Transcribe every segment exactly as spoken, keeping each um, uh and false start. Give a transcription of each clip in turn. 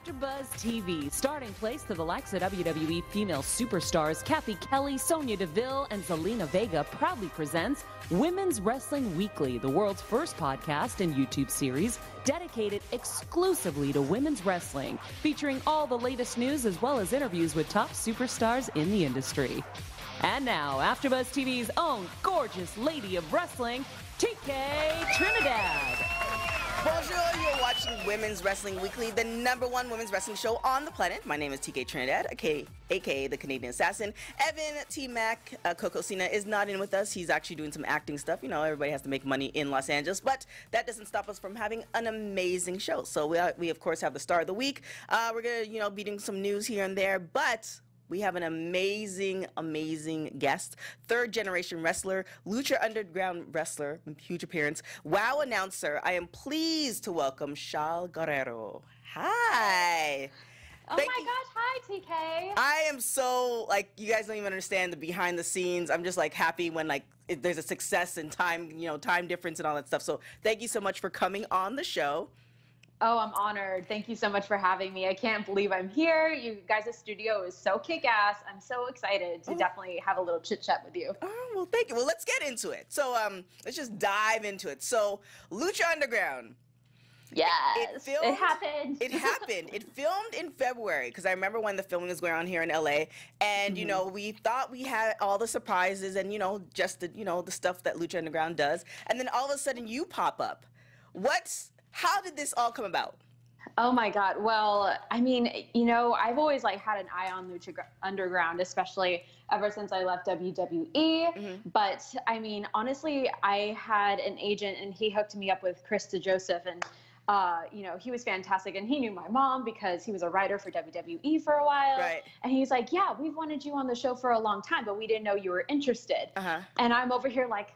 After Buzz T V, starting place to the likes of W W E female superstars Kathy Kelly, Sonya Deville, and Zelina Vega proudly presents Women's Wrestling Weekly, the world's first podcast and YouTube series dedicated exclusively to women's wrestling, featuring all the latest news as well as interviews with top superstars in the industry. And now, AfterBuzz T V's own gorgeous lady of wrestling, T K Trinidad. Bonjour, you're watching Women's Wrestling Weekly, the number one women's wrestling show on the planet. My name is T K Trinidad, aka, aka the Canadian Assassin. Evan T Mac, uh, Coco Cena is not in with us. He's actually doing some acting stuff. You know, everybody has to make money in Los Angeles, but that doesn't stop us from having an amazing show. So we, uh, we of course have the star of the week. Uh, we're gonna, you know, be doing some news here and there, but we have an amazing, amazing guest, third-generation wrestler, Lucha Underground wrestler, huge appearance, WOW announcer. I am pleased to welcome Shaul Guerrero. Hi. Oh Thank my you. gosh, hi, T K. I am so, like, you guys don't even understand the behind the scenes. I'm just, like, happy when, like, it, there's a success and time, you know, time difference and all that stuff. So thank you so much for coming on the show. Oh, I'm honored. Thank you so much for having me. I can't believe I'm here. You guys' studio is so kick-ass. I'm so excited to oh. definitely have a little chit-chat with you. Oh, well, thank you. Well, let's get into it. So um, let's just dive into it. So Lucha Underground. Yes, it, it, filmed, it happened. It happened. It filmed in February, because I remember when the filming was going on here in L A, and, mm-hmm. you know, we thought we had all the surprises and, you know, just the, you know, the stuff that Lucha Underground does. And then all of a sudden you pop up. What's... How did this all come about? Oh my God. Well, I mean, you know, I've always like had an eye on Lucha Underground, especially ever since I left W W E. Mm-hmm. But I mean, honestly, I had an agent and he hooked me up with Krista Joseph, and Uh, you know, he was fantastic, and he knew my mom because he was a writer for W W E for a while. Right. And he's like, yeah, we've wanted you on the show for a long time, but we didn't know you were interested. Uh-huh. And I'm over here like,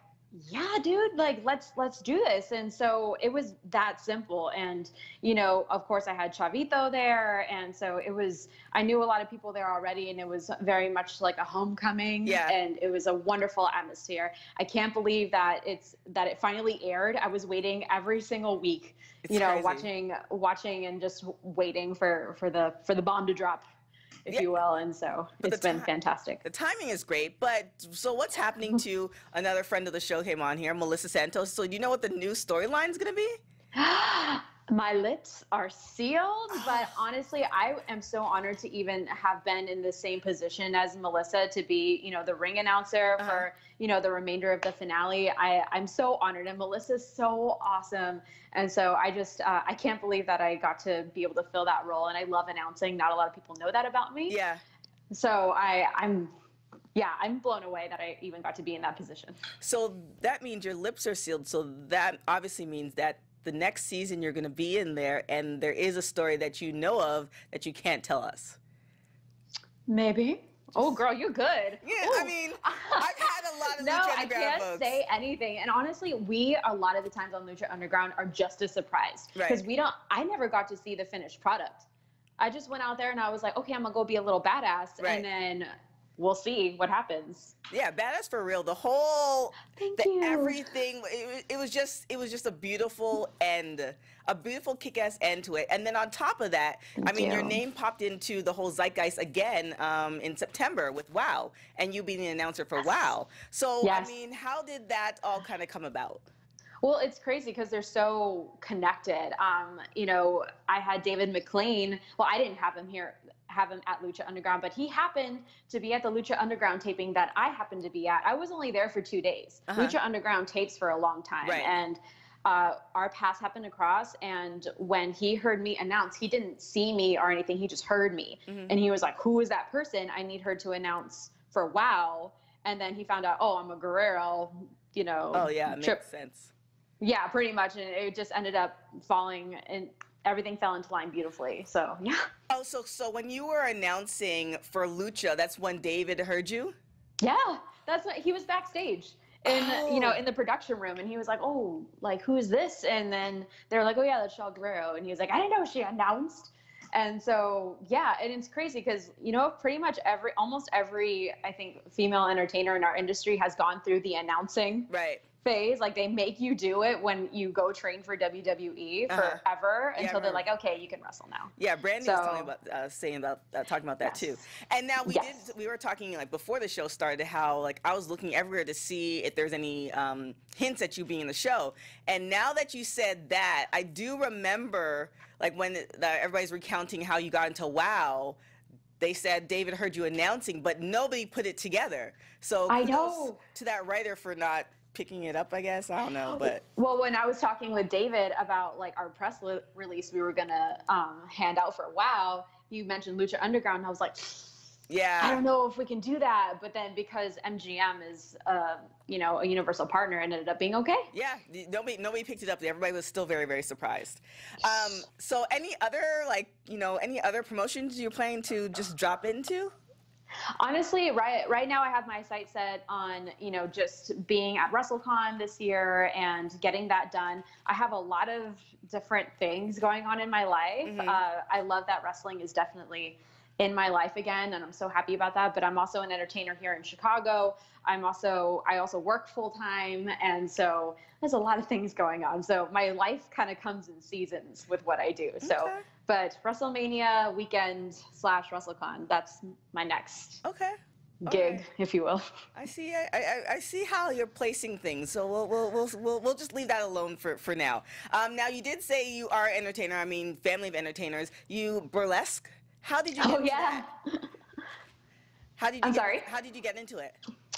yeah, dude, like, let's, let's do this. And so it was that simple. And, you know, of course I had Chavito there. And so it was, I knew a lot of people there already, and it was very much like a homecoming. Yeah. And it was a wonderful atmosphere. I can't believe that it's, that it finally aired. I was waiting every single week, it's you know, crazy. watching, watching and just waiting for, for the, for the bomb to drop, if yeah. you will, and so but it's been fantastic. The timing is great, but so what's happening to another friend of the show came on here, Melissa Santos. So do you know what the new storyline is going to be? My lips are sealed, but honestly, I am so honored to even have been in the same position as Melissa to be, you know, the ring announcer uh-huh. for, you know, the remainder of the finale. I, I'm so honored, and Melissa's so awesome. And so I just, uh, I can't believe that I got to be able to fill that role, and I love announcing. Not a lot of people know that about me. Yeah. So I, I'm... Yeah, I'm blown away that I even got to be in that position. So that means your lips are sealed. So that obviously means that the next season you're going to be in there, and there is a story that you know of that you can't tell us. Maybe. Oh, girl, you're good. Yeah, Ooh. I mean, I've had a lot of no, Lucha Underground No, I can't folks. say anything. And honestly, we, a lot of the times on Lucha Underground, are just as surprised. Right. Because we don't, I never got to see the finished product. I just went out there and I was like, okay, I'm going to go be a little badass. Right. And then we'll see what happens. Yeah, badass for real. The whole, Thank the, you. everything. It, it was just, it was just a beautiful end, a beautiful kick-ass end to it. And then on top of that, Thank I mean, you. your name popped into the whole zeitgeist again um, in September with WOW, and you being the announcer for yes. WOW. So yes. I mean, how did that all kind of come about? Well, it's crazy because they're so connected. Um, you know, I had David McLane. Well, I didn't have him here, have him at Lucha Underground, but he happened to be at the Lucha Underground taping that I happened to be at. I was only there for two days. Uh-huh. Lucha Underground tapes for a long time. Right. And uh, our paths happened across. And when he heard me announce, he didn't see me or anything. He just heard me. Mm-hmm. And he was like, who is that person? I need her to announce for WOW. And then he found out, oh, I'm a Guerrero, you know. Oh, yeah, it makes sense. Yeah, pretty much, and it just ended up falling, and everything fell into line beautifully. So yeah. Oh, so so when you were announcing for Lucha, that's when David heard you? Yeah, that's what he was backstage in, oh. you know, in the production room, and he was like, "Oh, like who is this?" And then they were like, "Oh yeah, that's Shaul Guerrero," and he was like, "I didn't know she announced." And so yeah, and it's crazy because you know pretty much every, almost every, I think, female entertainer in our industry has gone through the announcing. Right. phase. Like, they make you do it when you go train for W W E uh-huh. forever yeah, until they're like, okay, you can wrestle now. Yeah, Brandy so, was telling about, uh, saying about, uh, talking about that yes. too. And now we yes. did, we were talking like before the show started how like I was looking everywhere to see if there's any um, hints at you being in the show. And now that you said that, I do remember like when the, the, everybody's recounting how you got into WOW. They said David heard you announcing, but nobody put it together. So I know to that writer for not picking it up, I guess. I don't know, but well, when I was talking with David about like our press release, we were gonna um, hand out for WOW. You mentioned Lucha Underground, and I was like, yeah, I don't know if we can do that. But then because M G M is, uh, you know, a universal partner, it ended up being okay. Yeah, nobody nobody picked it up. Everybody was still very very surprised. Um, so any other like you know any other promotions you're planning to just drop into? Honestly, right right now I have my sight set on, you know, just being at WrestleCon this year and getting that done. I have a lot of different things going on in my life. Mm-hmm. uh, I love that wrestling is definitely in my life again, and I'm so happy about that. But I'm also an entertainer here in Chicago. I'm also I also work full time, and so there's a lot of things going on. So my life kind of comes in seasons with what I do. Okay. So, but WrestleMania weekend slash WrestleCon, that's my next okay gig, okay. if you will. I see. I, I I see how you're placing things. So we'll we'll we'll we'll, we'll just leave that alone for for now. Um, now you did say you are an entertainer. I mean, family of entertainers. You burlesque. How did you get oh, into yeah. that? How did you I'm get, sorry? How did you get into it?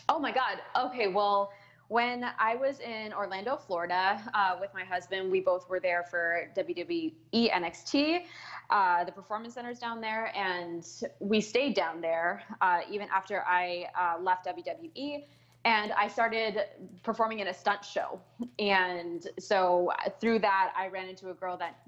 Oh, my God. Okay, well, when I was in Orlando, Florida, uh, with my husband, we both were there for W W E N X T, uh, the performance centers down there, and we stayed down there uh, even after I uh, left W W E. And I started performing in a stunt show. And so through that, I ran into a girl that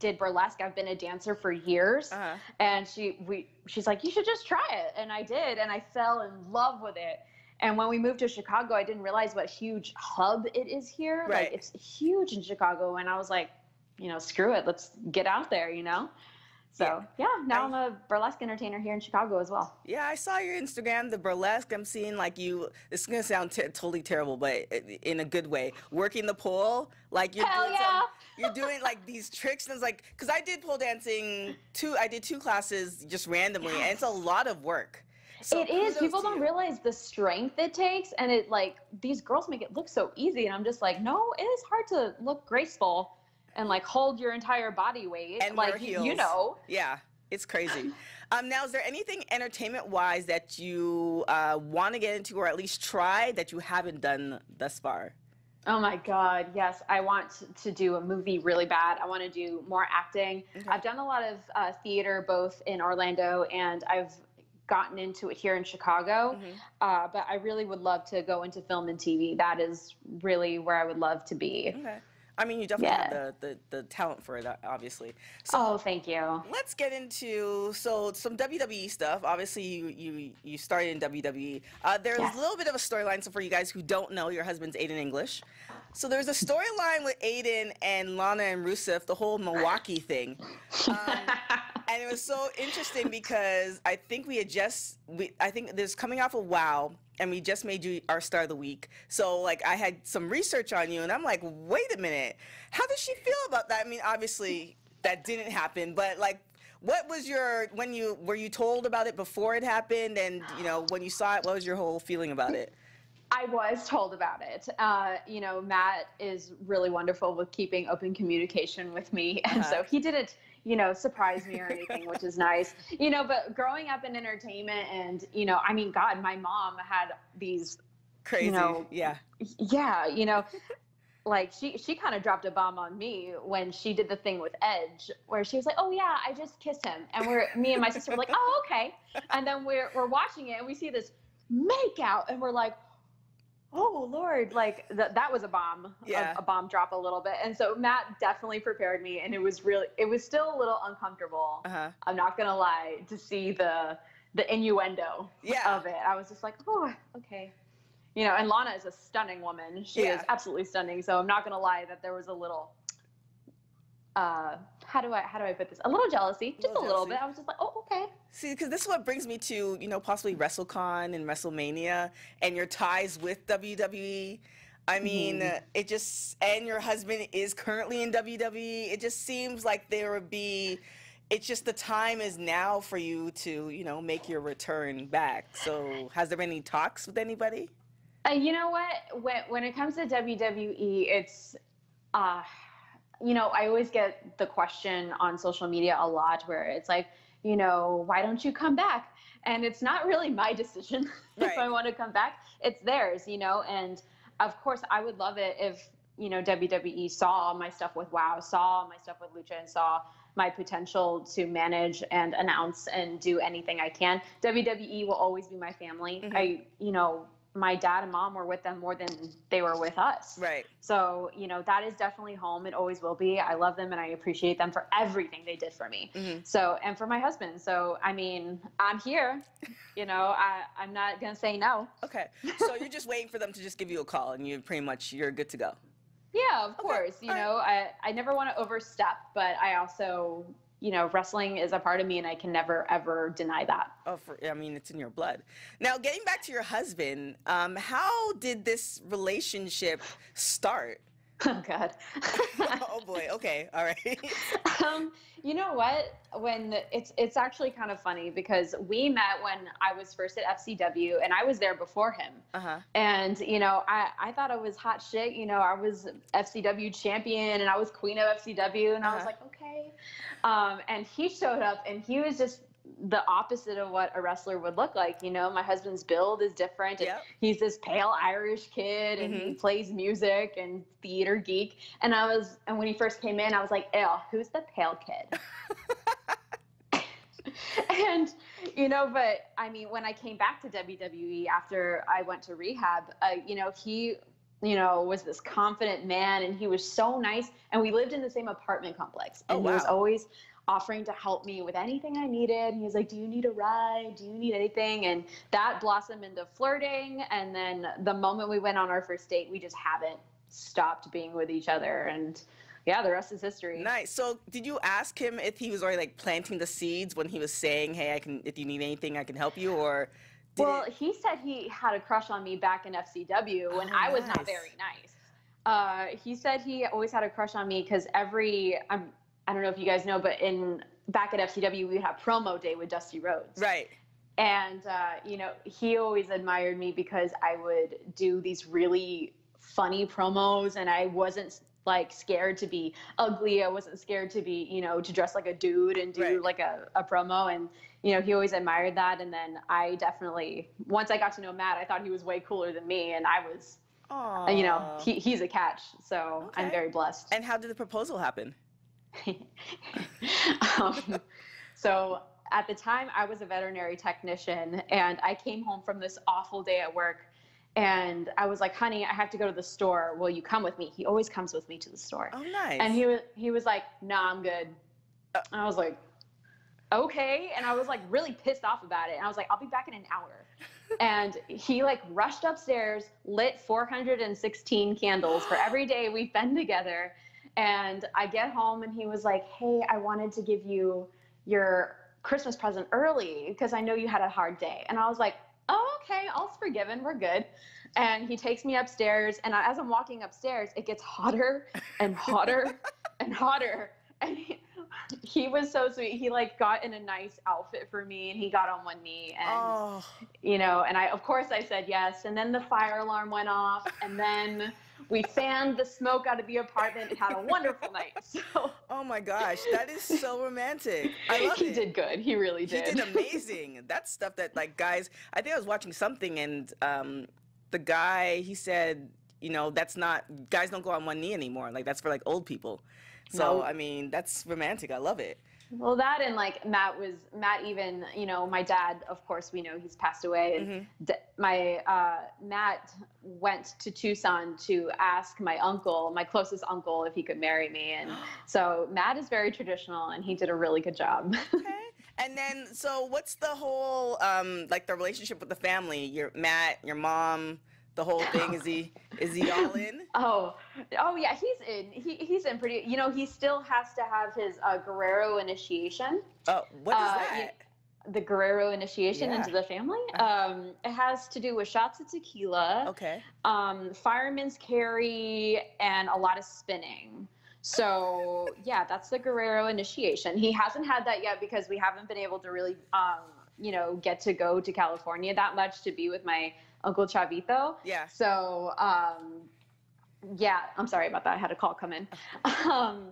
did burlesque. I've been a dancer for years. Uh-huh. And she we she's like, you should just try it. And I did, and I fell in love with it. And when we moved to Chicago, I didn't realize what huge hub it is here. Right. Like, it's huge in Chicago. And I was like, you know, screw it. Let's get out there, you know? So, yeah, yeah now I, I'm a burlesque entertainer here in Chicago as well. Yeah, I saw your Instagram, the burlesque. I'm seeing, like, you, it's going to sound t totally terrible, but in a good way, working the pole. Like, you're Hell doing yeah. some, you're doing, like, these tricks. And it's like, because I did pole dancing, two, I did two classes just randomly, yes. and it's a lot of work. So it is. People don't realize the strength it takes, and it, like, these girls make it look so easy, and I'm just like, no, it is hard to look graceful and like hold your entire body weight. And like, you know. Yeah, it's crazy. um, now, is there anything entertainment-wise that you uh, want to get into or at least try that you haven't done thus far? Oh my God, yes. I want to do a movie really bad. I want to do more acting. Mm-hmm. I've done a lot of uh, theater both in Orlando and I've gotten into it here in Chicago. Mm-hmm. uh, but I really would love to go into film and T V. That is really where I would love to be. Okay. I mean, you definitely yeah. have the, the, the talent for it, obviously. So, oh, thank you. Let's get into, so some W W E stuff. Obviously, you you, you started in W W E. Uh, there's yes. a little bit of a storyline, so for you guys who don't know, your husband's Aiden English. So there's a storyline with Aiden and Lana and Rusev, the whole Milwaukee thing. Um, and it was so interesting because I think we had just, we, I think this coming off of WOW, and we just made you our star of the week. So, like, I had some research on you, and I'm like, wait a minute. How does she feel about that? I mean, obviously, that didn't happen, but, like, what was your, when you, were you told about it before it happened? And, you know, when you saw it, what was your whole feeling about it? I was told about it. Uh, you know, Matt is really wonderful with keeping open communication with me, and uh-huh. so he didn't, you know, surprise me or anything, which is nice. You know, but growing up in entertainment and, you know, I mean, God, my mom had these crazy, you know, yeah. Yeah, you know, like she, she kind of dropped a bomb on me when she did the thing with Edge where she was like, oh, yeah, I just kissed him. And we're, me and my sister were like, oh, okay. And then we're, we're watching it and we see this make out and we're like, oh, Lord, like, th that was a bomb, yeah. a, a bomb drop a little bit. And so Matt definitely prepared me, and it was really, it was still a little uncomfortable, uh-huh. I'm not going to lie, to see the the innuendo yeah. of it. I was just like, oh, okay. You know, and Lana is a stunning woman. She yeah. is absolutely stunning, so I'm not going to lie that there was a little, uh, how do I, how do I put this? A little jealousy, just a little, a little bit. I was just like, oh, okay. See, because this is what brings me to, you know, possibly WrestleCon and WrestleMania and your ties with W W E. I mean, mm. it just, and your husband is currently in W W E. It just seems like there would be, it's just the time is now for you to, you know, make your return back. So has there been any talks with anybody? Uh, you know what? When, when it comes to W W E, it's, uh, you know, I always get the question on social media a lot where it's like, you know, why don't you come back? And it's not really my decision right. if I want to come back. It's theirs, you know, and of course, I would love it if, you know, W W E saw my stuff with WOW, saw my stuff with Lucha, and saw my potential to manage and announce and do anything I can. W W E will always be my family. Mm-hmm. I, you know, my dad and mom were with them more than they were with us. Right. So, you know, that is definitely home. It always will be. I love them and I appreciate them for everything they did for me. Mm-hmm. So, and for my husband. So, I mean, I'm here, you know, I, I'm not going to say no. Okay. So you're just waiting for them to just give you a call and you pretty much, you're good to go. Yeah, of okay. course. You All know, right. I, I never want to overstep, but I also, you know, wrestling is a part of me and I can never, ever deny that. Oh, for, I mean, it's in your blood. Now, getting back to your husband, um, how did this relationship start? Oh, God. Oh, boy. Okay. All right. um, you know what? When it's, it's actually kind of funny because we met when I was first at F C W and I was there before him. Uh-huh. And, you know, I, I thought I was hot shit. You know, I was F C W champion and I was queen of F C W and uh-huh. I was like, okay. Um, and he showed up and he was just the opposite of what a wrestler would look like. You know, my husband's build is different. Yep. And he's this pale Irish kid and mm-hmm. he plays music and theater geek. And I was, and when he first came in, I was like, ew, who's the pale kid? And, you know, but I mean, when I came back to W W E after I went to rehab, uh, you know, he, you know, was this confident man and he was so nice. And we lived in the same apartment complex. And oh, wow. he was always offering to help me with anything I needed. He was like, do you need a ride? Do you need anything? And that blossomed into flirting. And then the moment we went on our first date, we just haven't stopped being with each other. And yeah, the rest is history. Nice. So did you ask him if he was already like planting the seeds when he was saying, hey, I can, if you need anything, I can help you? Or did well, it... he said he had a crush on me back in F C W when oh, I was nice. Not very nice. Uh, he said he always had a crush on me because every, I'm, I don't know if you guys know, but in back at F C W, we had promo day with Dusty Rhodes. Right. And, uh, you know, he always admired me because I would do these really funny promos and I wasn't like scared to be ugly. I wasn't scared to be, you know, to dress like a dude and do right. like a, a promo. And, you know, he always admired that. And then I definitely, once I got to know Matt, I thought he was way cooler than me. And I was, Aww. You know, he, he's a catch. So okay. I'm very blessed. And how did the proposal happen? um, so at the time I was a veterinary technician and I came home from this awful day at work and I was like, honey, I have to go to the store. Will you come with me? He always comes with me to the store. Oh, nice. And he was, he was like, nah, I'm good. Uh, and I was like, okay. And I was like really pissed off about it. And I was like, I'll be back in an hour. And he like rushed upstairs, lit four hundred sixteen candles for every day we've been together. And I get home and he was like, hey, I wanted to give you your Christmas present early because I know you had a hard day. And I was like, oh, okay, all's forgiven, we're good. And he takes me upstairs and as I'm walking upstairs, it gets hotter and hotter and hotter. And he, he was so sweet. He like got in a nice outfit for me and he got on one knee and, oh. you know, and I, of course I said yes. And then the fire alarm went off and then we fanned the smoke out of the apartment and had a wonderful night. So. Oh my gosh, that is so romantic. I love he it. He did good. He really did. He did amazing. That's stuff that like guys, I think I was watching something and um, the guy, he said, you know, that's not, guys don't go on one knee anymore. Like that's for like old people. So, nope. I mean, that's romantic. I love it. Well, that and like Matt was, Matt even, you know, my dad, of course, we know he's passed away. And mm-hmm. d my, uh, Matt went to Tucson to ask my uncle, my closest uncle, if he could marry me. And so Matt is very traditional and he did a really good job. Okay. And then, so what's the whole, um, like the relationship with the family, your Matt, your mom, the whole thing? Is he, is he all in? Oh, oh yeah, he's in, he, he's in pretty, you know, he still has to have his uh, Guerrero initiation. Oh, what is uh, that? the Guerrero initiation yeah. into the family. Um, it has to do with shots of tequila, okay. um, fireman's carry, and a lot of spinning. So yeah, that's the Guerrero initiation. He hasn't had that yet because we haven't been able to really, um, you know, get to go to California that much to be with my uncle Chavito. Yeah. So um, yeah, I'm sorry about that. I had a call come in. um,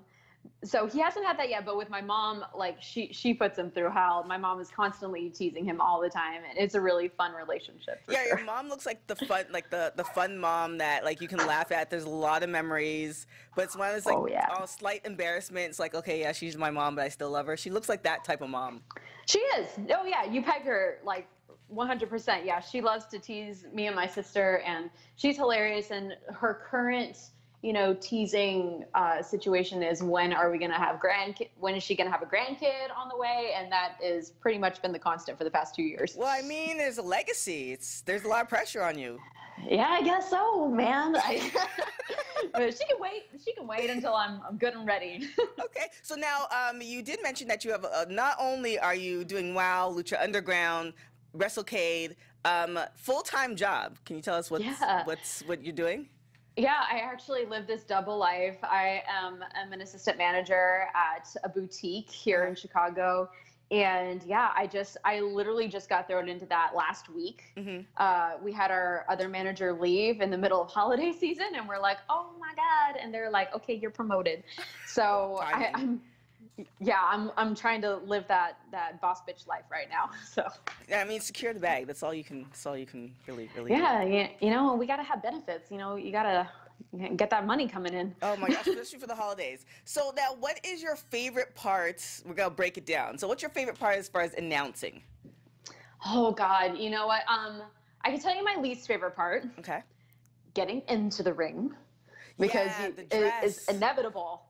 So he hasn't had that yet, but with my mom, like she she puts him through hell. My mom is constantly teasing him all the time, and it's a really fun relationship. Yeah, sure. Your mom looks like the fun, like the the fun mom that like you can laugh at. There's a lot of memories, but it's one of those like oh, yeah. all slight embarrassments. Like okay, yeah, she's my mom, but I still love her. She looks like that type of mom. She is. Oh yeah, you peg her like one hundred percent. Yeah, she loves to tease me and my sister, and she's hilarious. And her current, you know, teasing uh, situation is when are we gonna have grandkid? When is she gonna have a grandkid on the way? And that is pretty much been the constant for the past two years. Well, I mean, there's a legacy. It's there's a lot of pressure on you. Yeah, I guess so, man. I, but she can wait. She can wait until I'm I'm good and ready. Okay. So now, um, you did mention that you have a, not only are you doing WOW, Lucha Underground, WrestleCade, um, full-time job. Can you tell us what's yeah. what's what you're doing? Yeah, I actually live this double life. I am I'm an assistant manager at a boutique here in Chicago. And yeah, I just, I literally just got thrown into that last week. Mm-hmm. uh, we had our other manager leave in the middle of holiday season and we're like, oh my God. And they're like, okay, you're promoted. So I, I'm, yeah, I'm, I'm trying to live that, that boss bitch life right now. So yeah, I mean, secure the bag. That's all you can, that's all you can really, really yeah, do. Yeah. You know, we got to have benefits, you know, you got to get that money coming in. Oh my gosh, especially for the holidays. So now what is your favorite part? We're going to break it down. So what's your favorite part as far as announcing? Oh God. You know what? Um, I can tell you my least favorite part. Okay. Getting into the ring because yeah, you, the it is inevitable.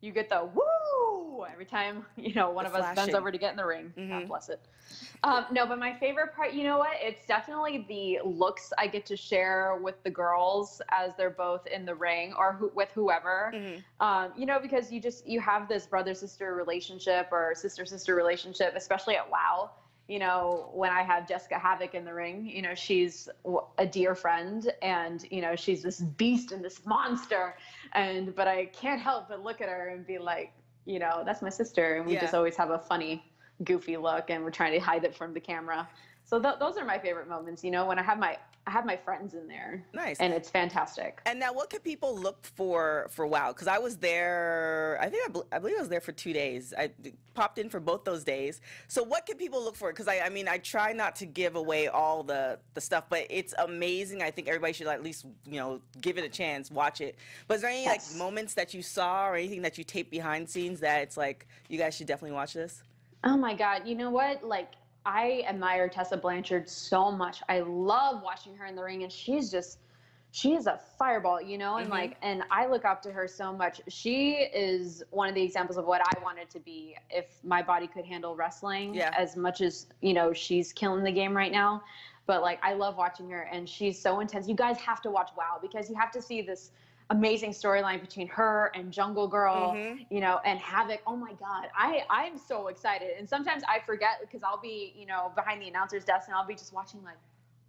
You get the woo every time, you know, one the of us flashing. bends over to get in the ring. Mm-hmm. God bless it. Um, no, but my favorite part, you know what? It's definitely the looks I get to share with the girls as they're both in the ring or who, with whoever. Mm-hmm. um, you know, because you just, you have this brother-sister relationship or sister-sister relationship, especially at WOW. You know, when I have Jessica Havoc in the ring, you know, she's a dear friend and, you know, she's this beast and this monster. And, but I can't help but look at her and be like, you know, that's my sister. And we yeah. just always have a funny, goofy look and we're trying to hide it from the camera. So th those are my favorite moments, you know, when I have my, I have my friends in there. Nice. And it's fantastic. And now what can people look for for WOW? Because I was there, I think I, I believe I was there for two days. I popped in for both those days. So what can people look for? Because I, I mean, I try not to give away all the, the stuff, but it's amazing. I think everybody should at least, you know, give it a chance, watch it. But is there any yes. like moments that you saw or anything that you taped behind scenes that it's like, you guys should definitely watch this? Oh my God, you know what? Like, I admire Tessa Blanchard so much. I love watching her in the ring and she's just, she is a fireball, you know, and mm-hmm. like, and I look up to her so much. She is one of the examples of what I wanted to be if my body could handle wrestling yeah. as much as, you know, she's killing the game right now. But like, I love watching her and she's so intense. You guys have to watch WOW because you have to see this amazing storyline between her and Jungle Girl, mm-hmm. you know, and Havoc. Oh my God, I, I'm so excited. And sometimes I forget because I'll be, you know, behind the announcer's desk and I'll be just watching like,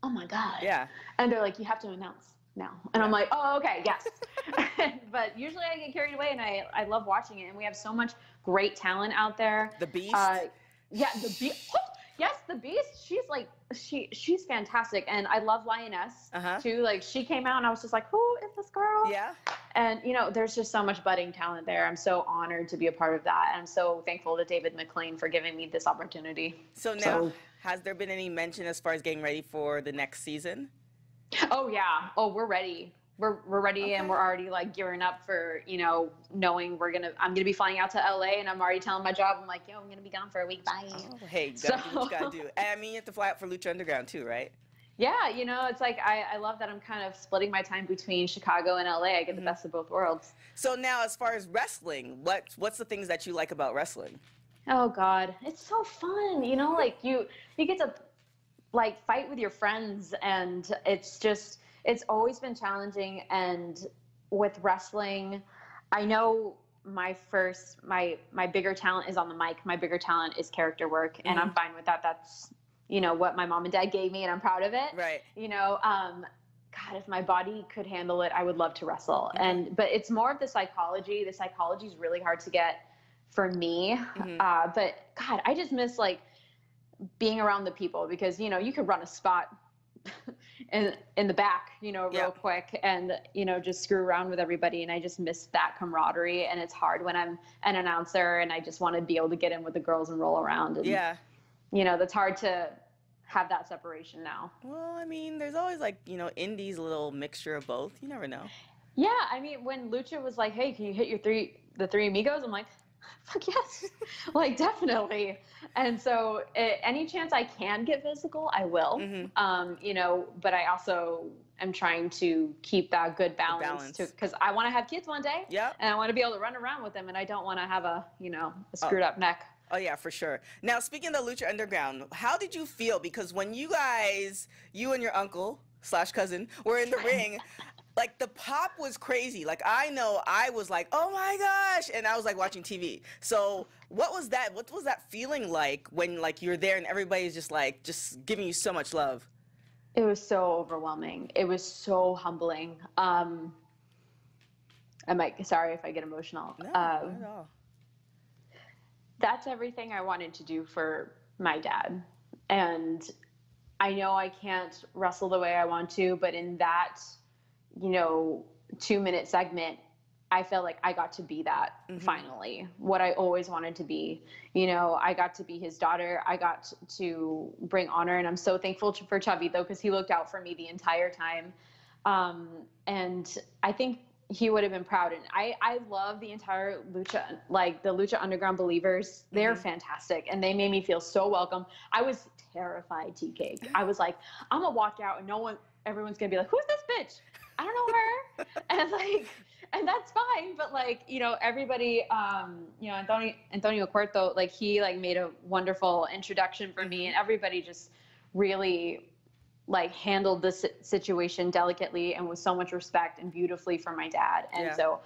oh my God. Yeah. And they're like, you have to announce now. And yeah. I'm like, oh, okay, yes. But usually I get carried away and I, I love watching it. And we have so much great talent out there. The Beast. Uh, yeah, the Beast. Yes, the Beast, she's like, she she's fantastic. And I love Lioness, uh-huh. too. Like, she came out and I was just like, who is this girl? Yeah. And, you know, there's just so much budding talent there. I'm so honored to be a part of that. And I'm so thankful to David McLane for giving me this opportunity. So now, so, has there been any mention as far as getting ready for the next season? Oh, yeah. Oh, we're ready. We're, we're ready okay. and we're already like gearing up for, you know, knowing we're going to, I'm going to be flying out to L A and I'm already telling my job, I'm like, yo, I'm going to be gone for a week. Bye. Oh, hey, so, gotta do what you got to do. And I mean, you have to fly out for Lucha Underground too, right? Yeah. You know, it's like, I, I love that I'm kind of splitting my time between Chicago and L A. I get mm-hmm. the best of both worlds. So now as far as wrestling, what, what's the things that you like about wrestling? Oh God, it's so fun. You know, like you, you get to like fight with your friends and it's just, it's always been challenging. And with wrestling, I know my first, my, my bigger talent is on the mic. My bigger talent is character work. Mm-hmm. And I'm fine with that. That's, you know, what my mom and dad gave me, and I'm proud of it. Right. You know, um, God, if my body could handle it, I would love to wrestle. Mm-hmm. And, but it's more of the psychology. The psychology is really hard to get for me. Mm-hmm. Uh, but God, I just miss like being around the people, because, you know, you could run a spot in, in the back, you know, real yeah. quick, and, you know, just screw around with everybody. And I just miss that camaraderie. And it's hard when I'm an announcer and I just want to be able to get in with the girls and roll around. And, yeah. you know, that's hard to have that separation now. Well, I mean, there's always like, you know, indies, a little mixture of both. You never know. Yeah. I mean, when Lucha was like, hey, can you hit your three, the three amigos? I'm like, fuck yes. Like, definitely. And so it, any chance I can get physical, I will. Mm-hmm. Um, you know, but I also am trying to keep that good balance, because I want to have kids one day. Yeah. And I want to be able to run around with them, and I don't want to have a, you know, a screwed oh. up neck. Oh, yeah, for sure. Now, speaking of Lucha Underground, how did you feel? Because when you guys, you and your uncle slash cousin were in the ring, like, the pop was crazy. Like, I know I was like, oh, my gosh. And I was, like, watching T V. So what was that? What was that feeling like when, like, you're there and everybody's just, like, just giving you so much love? It was so overwhelming. It was so humbling. Um, I might, sorry if I get emotional. No, um, not at all. That's everything I wanted to do for my dad. And I know I can't wrestle the way I want to, but in that, you know, two minute segment, I felt like I got to be that mm-hmm. finally, what I always wanted to be. You know, I got to be his daughter. I got to bring honor, and I'm so thankful for Chavito, because he looked out for me the entire time. Um, and I think he would have been proud. And I, I love the entire Lucha, like the Lucha Underground Believers. They're mm-hmm. fantastic. And they made me feel so welcome. I was terrified, T K. I was like, I'm gonna walk out and no one, everyone's gonna be like, who's this bitch? I don't know her. And like, and that's fine. But like, you know, everybody, um, you know, Antonio, Antonio Corto, like he like made a wonderful introduction for me, and everybody just really like handled this situation delicately and with so much respect and beautifully for my dad. And yeah. so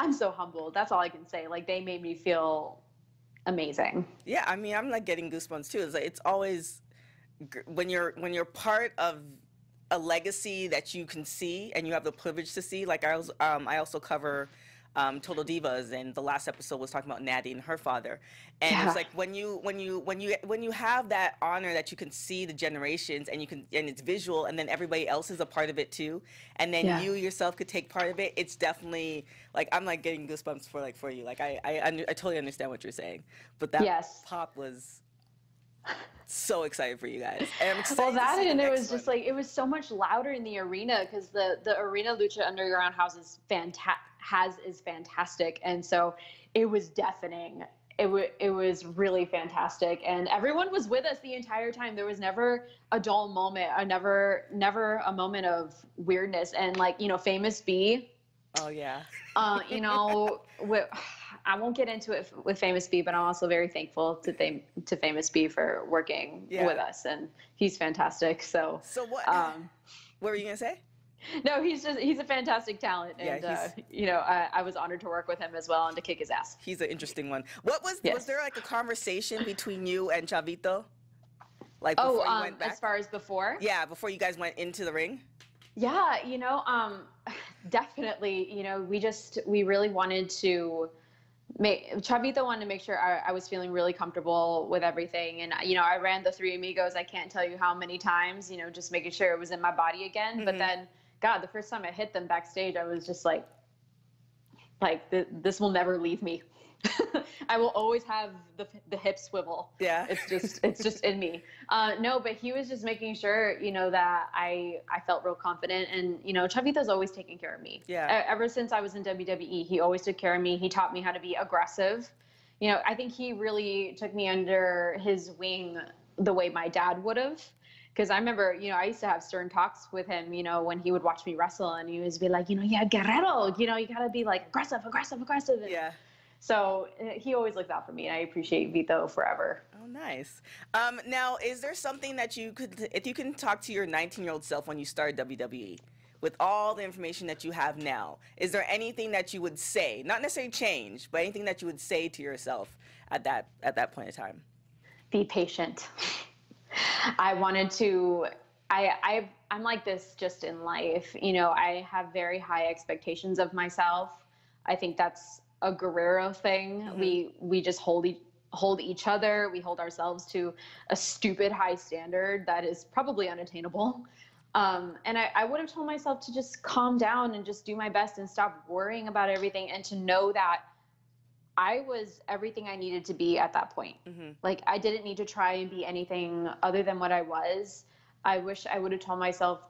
I'm so humbled. That's all I can say. Like, they made me feel amazing. Yeah. I mean, I'm like getting goosebumps too. It's like, it's always when you're, when you're part of a legacy that you can see and you have the privilege to see. Like I was, um, I also cover, um, Total Divas, and the last episode was talking about Natty and her father. And yeah. it's like when you, when you, when you, when you have that honor that you can see the generations, and you can, and it's visual, and then everybody else is a part of it too. And then yeah. you yourself could take part of it. It's definitely like, I'm like getting goosebumps for like, for you. Like I, I, I totally understand what you're saying, but that yes. pop was so excited for you guys. And I'm excited well, that and it was one. Just like, it was so much louder in the arena, because the, the arena Lucha Underground house is fantastic. Has is fantastic, and so it was deafening. It, w it was really fantastic, and everyone was with us the entire time. There was never a dull moment, a never, never a moment of weirdness. And like, you know, Famous B. Oh yeah. Uh, you know, with, I won't get into it with Famous B, but I'm also very thankful to fam to Famous B for working yeah. with us, and he's fantastic. So. So what? Um, what were you gonna say? No, he's just, he's a fantastic talent. And, yeah, uh, you know, I, I was honored to work with him as well, and to kick his ass. He's an interesting one. What was, yes. was there like a conversation between you and Chavito? Like, before oh, you um, went back? As far as before? Yeah, before you guys went into the ring? Yeah, you know, um, definitely, you know, we just, we really wanted to make, Chavito wanted to make sure I, I was feeling really comfortable with everything. And, you know, I ran the three amigos, I can't tell you how many times, you know, just making sure it was in my body again. Mm-hmm. But then, God, the first time I hit them backstage, I was just like, like, th this will never leave me. I will always have the, the hip swivel. Yeah. It's just, it's just in me. Uh, no, but he was just making sure, you know, that I, I felt real confident. And, you know, Chavito's always taking care of me. Yeah. E ever since I was in W W E, he always took care of me. He taught me how to be aggressive. You know, I think he really took me under his wing the way my dad would have. Because I remember, you know, I used to have stern talks with him, you know, when he would watch me wrestle, and he would be like, you know, yeah, Guerrero, you know, you got to be like aggressive, aggressive, aggressive. And yeah. So he always looked out for me, and I appreciate Vito forever. Oh, nice. Um, now, is there something that you could, if you can talk to your nineteen-year-old self when you started W W E, with all the information that you have now, is there anything that you would say, not necessarily change, but anything that you would say to yourself at that, at that point in time? Be patient. I wanted to, I, I, I'm like this just in life. You know, I have very high expectations of myself. I think that's a Guerrero thing. Mm-hmm. We, we just hold each hold each other. We hold ourselves to a stupid high standard that is probably unattainable. Um, and I, I would have told myself to just calm down and just do my best and stop worrying about everything, and to know that I was everything I needed to be at that point. Mm-hmm. Like, I didn't need to try and be anything other than what I was. I wish I would have told myself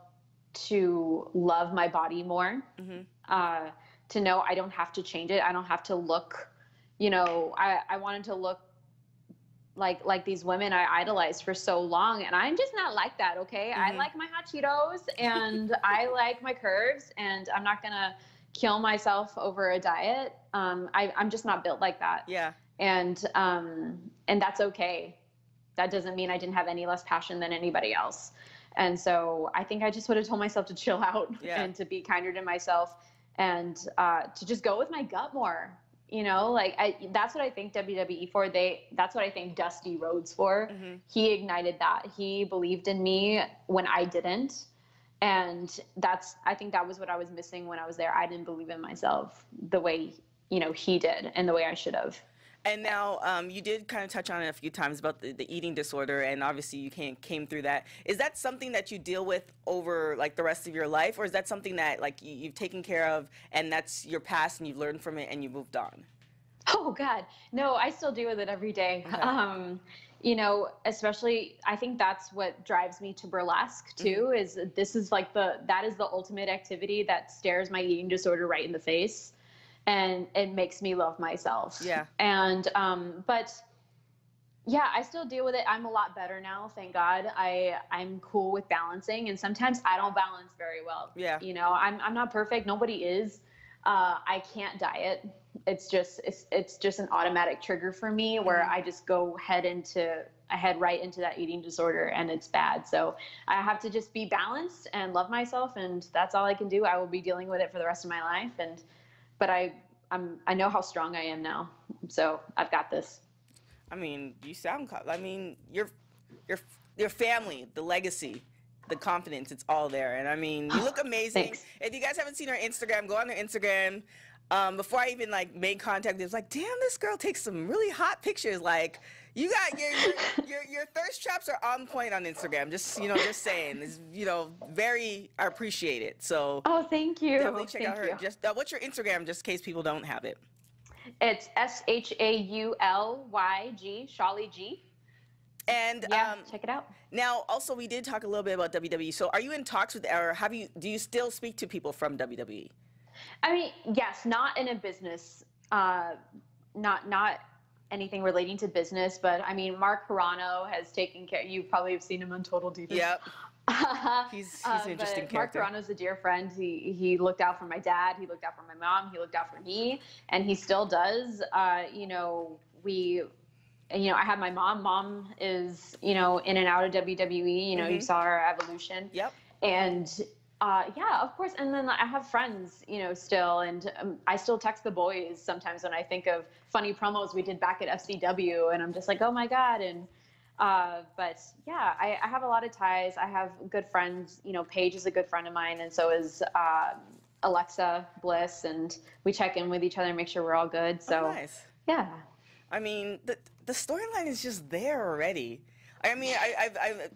to love my body more, mm-hmm. uh, to know I don't have to change it. I don't have to look, you know, I, I wanted to look like like these women I idolized for so long, and I'm just not like that, okay? Mm-hmm. I like my hot Cheetos, and I like my curves, and I'm not gonna kill myself over a diet. Um, I, I'm just not built like that. Yeah. And, um, and that's okay. That doesn't mean I didn't have any less passion than anybody else. And so I think I just would have told myself to chill out, yeah. and to be kinder to myself, and uh, to just go with my gut more. You know, like, I, that's what I thank W W E for. They, that's what I thank Dusty Rhodes for. Mm-hmm. He ignited that. He believed in me when I didn't. And that's, I think that was what I was missing when I was there. I didn't believe in myself the way, you know, he did, and the way I should have. And now, um, you did kind of touch on it a few times about the, the eating disorder, and obviously you came, came through that. Is that something that you deal with over, like, the rest of your life, or is that something that, like, you, you've taken care of, and that's your past, and you've learned from it, and you moved on? Oh, God. No, I still deal with it every day. Okay. Um, you know, especially, I think that's what drives me to burlesque, too, mm-hmm. is this is, like, the that is the ultimate activity that stares my eating disorder right in the face. And it makes me love myself. Yeah. And, um, but yeah, I still deal with it. I'm a lot better now. Thank God. I, I'm cool with balancing, and sometimes I don't balance very well. Yeah. You know, I'm, I'm not perfect. Nobody is. Uh, I can't diet. It's just, it's, it's just an automatic trigger for me where mm-hmm. I just go head into, I head right into that eating disorder, and it's bad. So I have to just be balanced and love myself, and that's all I can do. I will be dealing with it for the rest of my life. And, But I, I'm, I know how strong I am now, so I've got this. I mean, you sound, I mean, your, your, your family, the legacy, the confidence, it's all there. And I mean, you look amazing. Thanks. If you guys haven't seen her Instagram, go on her Instagram. Um, before I even like made contact, it was like, damn, this girl takes some really hot pictures. Like, you got your your, your your thirst traps are on point on Instagram. Just you know, just saying. It's, you know, very I appreciate it. So oh, thank you. Definitely check thank out her. You. Just uh, what's your Instagram, just in case people don't have it? It's S H A U L Y G, Shawly G. And yeah, um, check it out. Now, also, we did talk a little bit about W W E. So, are you in talks with, or have you? Do you still speak to people from W W E? I mean, yes, not in a business, uh, not not anything relating to business, but I mean, Mark Carano has taken care. You probably have seen him on Total Divas. Yep. he's he's uh, an interesting character. Mark Carano's a dear friend. He he looked out for my dad. He looked out for my mom. He looked out for me, and he still does. Uh, you know, we, you know, I have my mom. Mom is you know in and out of W W E. You know, mm-hmm. you saw her evolution. Yep. And. Uh, yeah, of course. And then I have friends, you know, still, and um, I still text the boys sometimes when I think of funny promos we did back at F C W, and I'm just like, oh my God. And, uh, but yeah, I, I have a lot of ties. I have good friends, you know, Paige is a good friend of mine. And so is, uh, Alexa Bliss, and we check in with each other and make sure we're all good. So oh, nice. Yeah. I mean, the, the storyline is just there already. I mean, I, I've, I've,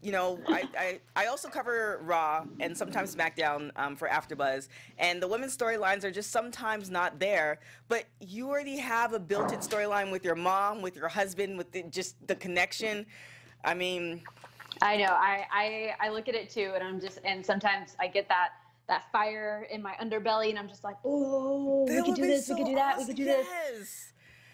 You know, I, I, I also cover Raw and sometimes SmackDown um, for After Buzz, and the women's storylines are just sometimes not there, but you already have a built-in storyline with your mom, with your husband, with the, just the connection. I mean... I know. I, I, I look at it, too, and I'm just... And sometimes I get that, that fire in my underbelly, and I'm just like, oh, we could do this, we could do that, we could do this.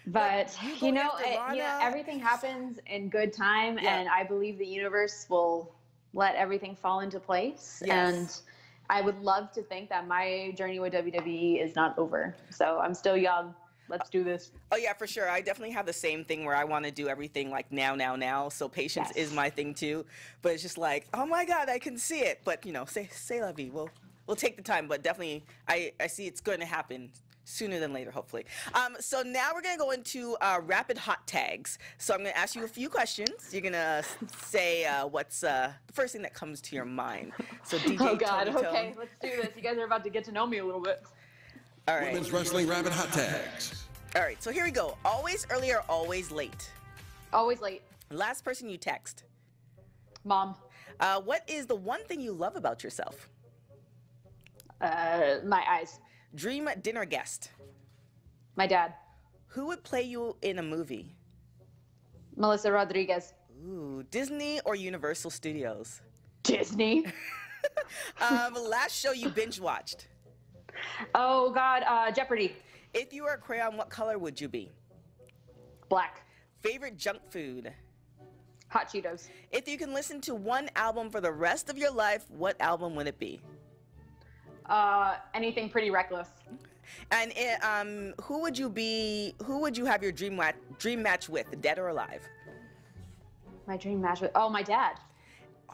But, like, you, you know, it, you know, everything happens in good time, yeah. and I believe the universe will let everything fall into place. Yes. And I would love to think that my journey with W W E is not over. So I'm still young. Let's do this. Oh, yeah, for sure. I definitely have the same thing where I want to do everything like now, now, now. So patience yes. is my thing, too. But it's just like, oh, my God, I can see it. But, you know, say, say la vie. We'll, we'll take the time, but definitely I, I see it's going to happen sooner than later, hopefully. Um, so now we're going to go into uh, rapid hot tags. So I'm going to ask you a few questions. You're going to say uh, what's uh, the first thing that comes to your mind. So D J Oh, God. Tony okay, Tone. Let's do this. You guys are about to get to know me a little bit. All right. Women's Wrestling Rapid Hot Tags. All right, so here we go. Always early or always late? Always late. Last person you text? Mom. Uh, what is the one thing you love about yourself? Uh, my eyes. Dream dinner guest? My dad. Who would play you in a movie? Melissa Rodriguez. Ooh, Disney or Universal Studios? Disney. um, last show you binge watched? Oh, God, uh, Jeopardy. If you were a crayon, what color would you be? Black. Favorite junk food? Hot Cheetos. If you can listen to one album for the rest of your life, what album would it be? Uh, anything Pretty Reckless. And it, um, who would you be? Who would you have your dream wa dream match with, dead or alive? My dream match with oh, my dad.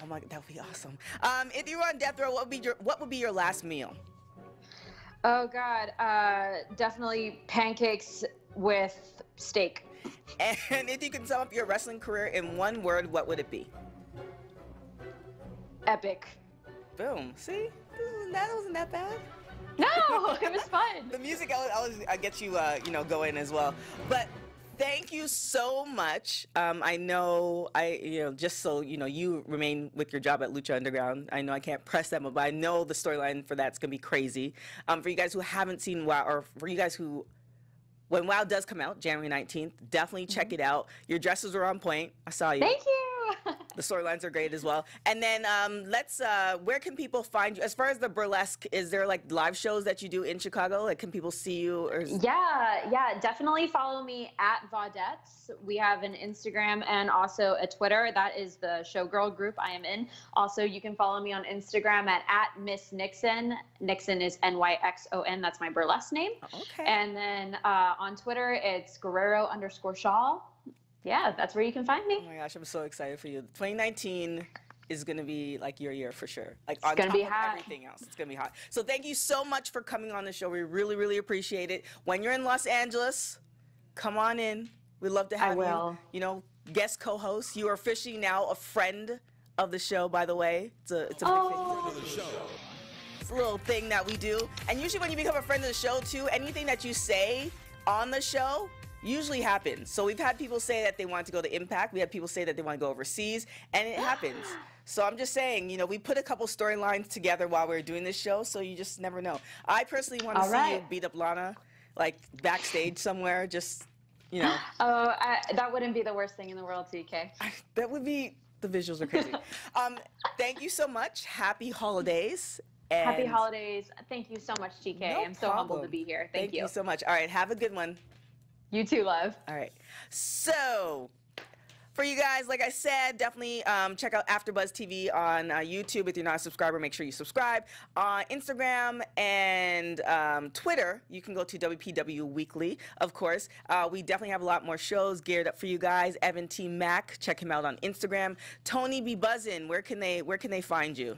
Oh my, that would be awesome. Um, if you were on death row, what would be your what would be your last meal? Oh God, uh, definitely pancakes with steak. And if you could sum up your wrestling career in one word, what would it be? Epic. Boom. See. That wasn't that bad. No, it was fun. The music, I'll, I'll, I'll get you, uh, you know, going as well. But thank you so much. Um, I know, I, you know, just so you know, you remain with your job at Lucha Underground. I know I can't press them, but I know the storyline for that's gonna be crazy. Um, for you guys who haven't seen WOW, or for you guys who, when WOW does come out, January nineteenth, definitely check mm-hmm. it out. Your dresses were on point. I saw you. Thank you. The storylines are great as well. And then um, let's, uh, where can people find you? As far as the burlesque, is there like live shows that you do in Chicago? Like, can people see you? Or is... Yeah, yeah, definitely follow me at Vaudettes. We have an Instagram and also a Twitter. That is the showgirl group I am in. Also, you can follow me on Instagram at, at Miss Nixon. Nixon is N Y X O N. That's my burlesque name. Okay. And then uh, on Twitter, it's Guerrero underscore Shaw. Yeah, that's where you can find me. Oh my gosh, I'm so excited for you. twenty nineteen is going to be like your year for sure. Like on top of everything else, it's going to be hot. So thank you so much for coming on the show. We really, really appreciate it. When you're in Los Angeles, come on in. We'd love to have you. I will. You know, guest co-host. You are officially now a friend of the show, by the way. It's a, it's a oh. big thing. It's a little thing that we do. And usually when you become a friend of the show, too, anything that you say on the show usually happens. So we've had people say that they want to go to Impact. We had people say that they want to go overseas, and it happens. So I'm just saying, you know, we put a couple storylines together while we were doing this show, so you just never know. I personally want to see right. you beat up Lana, like backstage somewhere, just, you know. Oh, I, that wouldn't be the worst thing in the world, T K. I, that would be, the visuals are crazy. um, thank you so much. Happy holidays. And Happy holidays. Thank you so much, T K. No I'm problem. so humbled to be here. Thank, thank you. you so much. All right, have a good one. You too, love. All right. So, for you guys, like I said, definitely um, check out After Buzz T V on uh, YouTube. If you're not a subscriber, make sure you subscribe. On uh, Instagram and um, Twitter, you can go to W P W Weekly, of course. Uh, we definitely have a lot more shows geared up for you guys. Evan T Mac, check him out on Instagram. Tony B Buzzin, where can they where can they find you?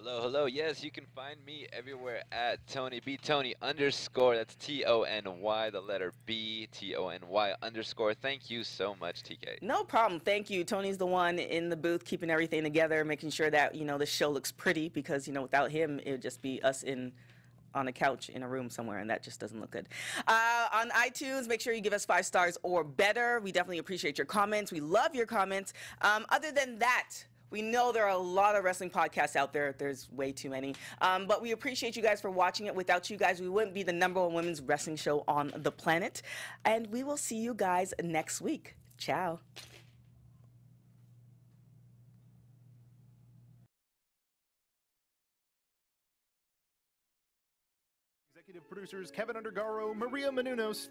Hello, hello. Yes, you can find me everywhere at Tony B. Tony underscore. That's T O N Y, the letter B, T O N Y underscore. Thank you so much, T K. No problem. Thank you. Tony's the one in the booth keeping everything together, making sure that, you know, the show looks pretty because, you know, without him, it would just be us in on a couch in a room somewhere, and that just doesn't look good. Uh, on iTunes, make sure you give us five stars or better. We definitely appreciate your comments. We love your comments. Um, other than that, we know there are a lot of wrestling podcasts out there. There's way too many. Um, but we appreciate you guys for watching it. Without you guys, we wouldn't be the number one women's wrestling show on the planet. And we will see you guys next week. Ciao. Executive producers Kevin Undergaro, Maria Menounos.